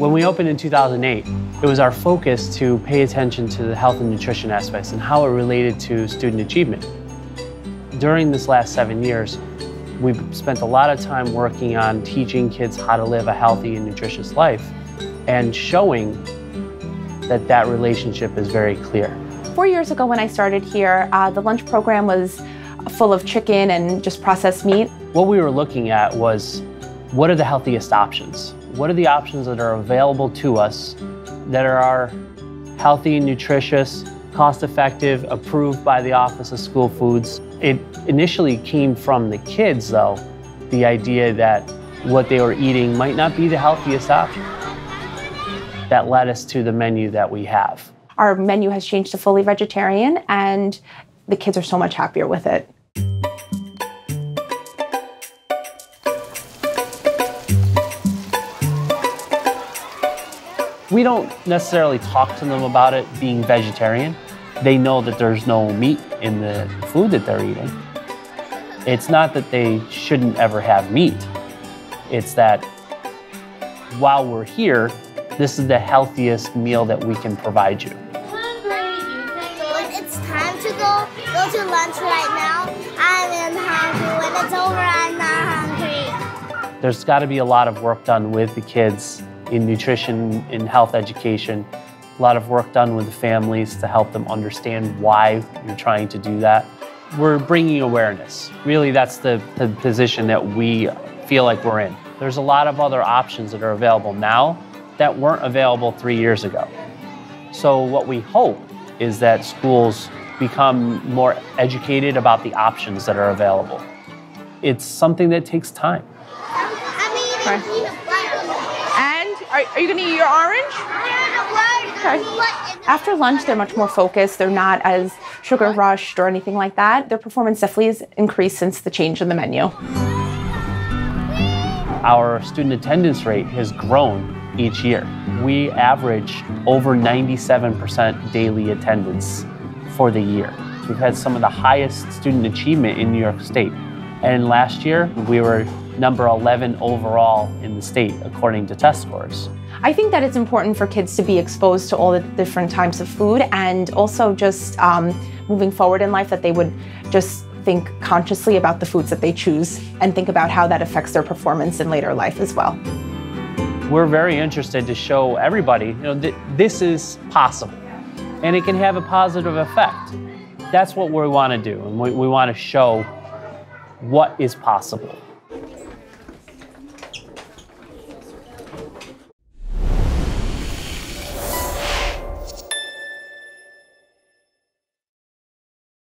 When we opened in 2008, it was our focus to pay attention to the health and nutrition aspects and how it related to student achievement. During this last 7 years, we've spent a lot of time working on teaching kids how to live a healthy and nutritious life and showing that that relationship is very clear. 4 years ago when I started here, the lunch program was full of chicken and just processed meat. What we were looking at was, what are the healthiest options? What are the options that are available to us that are healthy, nutritious, cost-effective, approved by the Office of School Foods? It initially came from the kids, though, the idea that what they were eating might not be the healthiest option. That led us to the menu that we have. Our menu has changed to fully vegetarian, and the kids are so much happier with it. We don't necessarily talk to them about it being vegetarian. They know that there's no meat in the food that they're eating. It's not that they shouldn't ever have meat. It's that while we're here, this is the healthiest meal that we can provide you. When it's time to go to lunch right now. I'm hungry. When it's over, I'm not hungry. There's got to be a lot of work done with the kids in nutrition, in health education. A lot of work done with the families to help them understand why you're trying to do that. We're bringing awareness. Really, that's the position that we feel like we're in. There's a lot of other options that are available now that weren't available 3 years ago. So what we hope is that schools become more educated about the options that are available. It's something that takes time. And are you gonna eat your orange? Okay. After lunch, they're much more focused. They're not as sugar rushed or anything like that. Their performance definitely has increased since the change in the menu. Our student attendance rate has grown each year. We average over 97% daily attendance for the year. We've had some of the highest student achievement in New York State. And last year, we were number 11 overall in the state, according to test scores. I think that it's important for kids to be exposed to all the different types of food, and also just moving forward in life, that they would just think consciously about the foods that they choose and think about how that affects their performance in later life as well. We're very interested to show everybody, this is possible and it can have a positive effect. That's what we want to do, and we want to show what is possible.